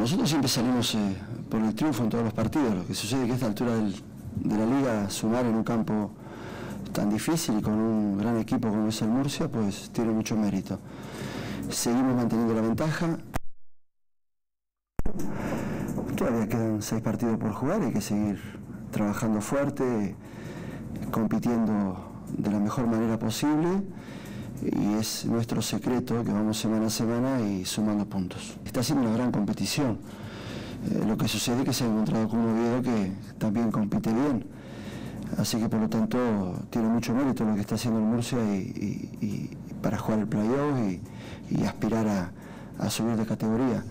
nosotros siempre salimos por el triunfo en todos los partidos. Lo que sucede es que a esta altura de la liga, sumar en un campo tan difícil y con un gran equipo como es el Murcia, pues tiene mucho mérito. Seguimos manteniendo la ventaja. Todavía quedan 6 partidos por jugar, hay que seguir trabajando fuerte, compitiendo de la mejor manera posible, y es nuestro secreto que vamos semana a semana y sumando puntos. Está siendo una gran competición. Lo que sucede es que se ha encontrado con un Oviedo que también compite bien, así que por lo tanto tiene mucho mérito lo que está haciendo el Murcia y para jugar el playoff y aspirar a subir de categoría.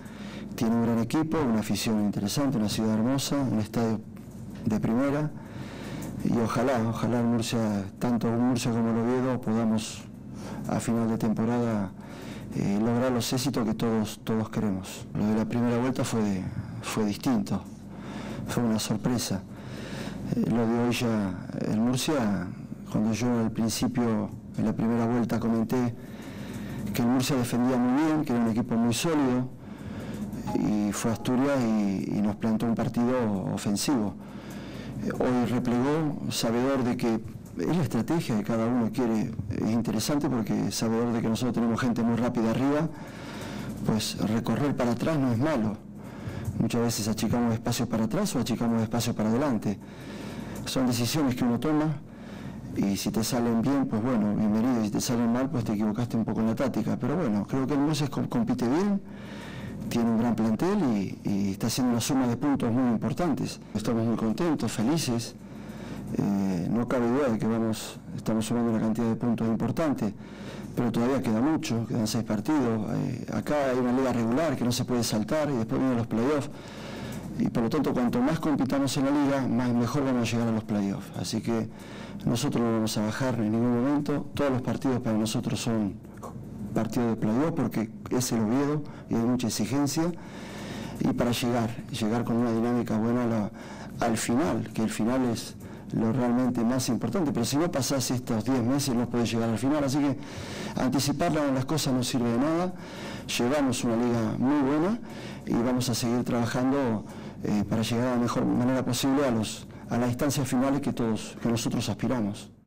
Tiene un gran equipo, una afición interesante, una ciudad hermosa, un estadio de primera, y ojalá el Murcia, tanto el Murcia como el Oviedo, podamos a final de temporada lograr los éxitos que todos queremos. Lo de la primera vuelta fue distinto, fue una sorpresa. Lo de hoy ya en Murcia, cuando yo al principio, en la primera vuelta, comenté que el Murcia defendía muy bien, que era un equipo muy sólido, y fue Asturias y nos plantó un partido ofensivo. Hoy replegó, sabedor de que es la estrategia que cada uno quiere, es interesante porque sabedor de que nosotros tenemos gente muy rápida arriba, pues recorrer para atrás no es malo. Muchas veces achicamos espacios para atrás o achicamos espacios para adelante. Son decisiones que uno toma y si te salen bien, pues bueno, bienvenido, y si te salen mal, pues te equivocaste un poco en la táctica. Pero bueno, creo que el Moisés compite bien, tiene un gran plantel y está haciendo una suma de puntos muy importantes. Estamos muy contentos, felices. No cabe duda de que estamos sumando una cantidad de puntos importante, pero todavía queda mucho, quedan 6 partidos. Acá hay una liga regular que no se puede saltar y después vienen los playoffs, y por lo tanto cuanto más compitamos en la liga, más mejor vamos a llegar a los playoffs. Así que nosotros no vamos a bajar en ningún momento. Todos los partidos para nosotros son partidos de playoff porque es el Oviedo y hay mucha exigencia, y para llegar con una dinámica buena al final, que el final es lo realmente más importante, pero si no pasás estos 10 meses no podés llegar al final, así que anticiparla en las cosas no sirve de nada. Llevamos una liga muy buena y vamos a seguir trabajando para llegar de la mejor manera posible a las instancias finales que nosotros aspiramos.